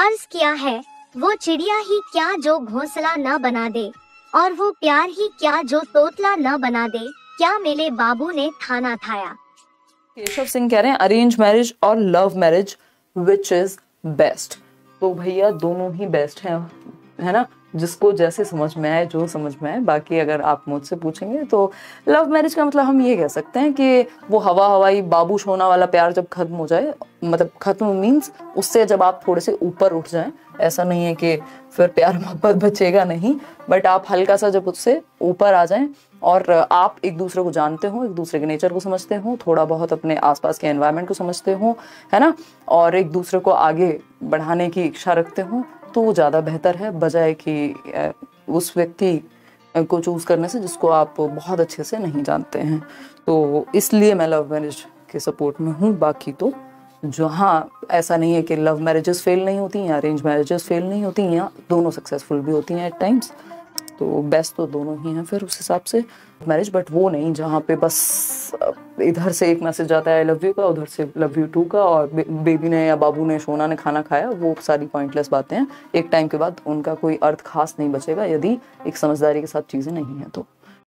अर्ज किया है, वो चिड़िया ही क्या जो घोंसला न बना दे, और वो प्यार ही क्या जो तोतला न बना दे, क्या मेरे बाबू ने थाना थाया। केशव सिंह कह रहे हैं अरेंज मैरिज और love marriage which is best. तो भैया दोनों ही बेस्ट है ना, जिसको जैसे समझ में आए, जो समझ में आए। बाकी अगर आप मुझसे पूछेंगे तो लव मैरिज का मतलब हम ये कह सकते हैं कि वो हवा हवाई बाबू शोना वाला प्यार जब खत्म हो जाए, मतलब खत्म मीन्स उससे जब आप थोड़े से ऊपर उठ जाएं। ऐसा नहीं है कि फिर प्यार मोहब्बत बचेगा नहीं, बट आप हल्का सा जब उससे ऊपर आ जाएं और आप एक दूसरे को जानते हो, एक दूसरे के नेचर को समझते हो, थोड़ा बहुत अपने आसपास के एनवायरनमेंट को समझते हो, है ना, और एक दूसरे को आगे बढ़ाने की इच्छा रखते हो, तो वो ज़्यादा बेहतर है बजाय कि उस व्यक्ति को चूज़ करने से जिसको आप बहुत अच्छे से नहीं जानते हैं। तो इसलिए मैं लव मैरिज के सपोर्ट में हूँ। बाकी तो जहाँ ऐसा नहीं है कि लव मैरिजेस फेल नहीं होती या अरेंज मैरिजेस फेल नहीं होती, या दोनों सक्सेसफुल भी होती हैं एट टाइम्स, तो बेस्ट तो दोनों ही हैं फिर उस हिसाब से मैरिज। बट वो नहीं जहाँ पे बस इधर से एक मैसेज जाता है आई लव यू का, उधर से लव यू टू का, और बेबी ने या बाबू ने शोना ने खाना खाया, वो सारी पॉइंटलेस बातें हैं। एक टाइम के बाद उनका कोई अर्थ खास नहीं बचेगा यदि एक समझदारी के साथ चीज़ें नहीं हैं तो।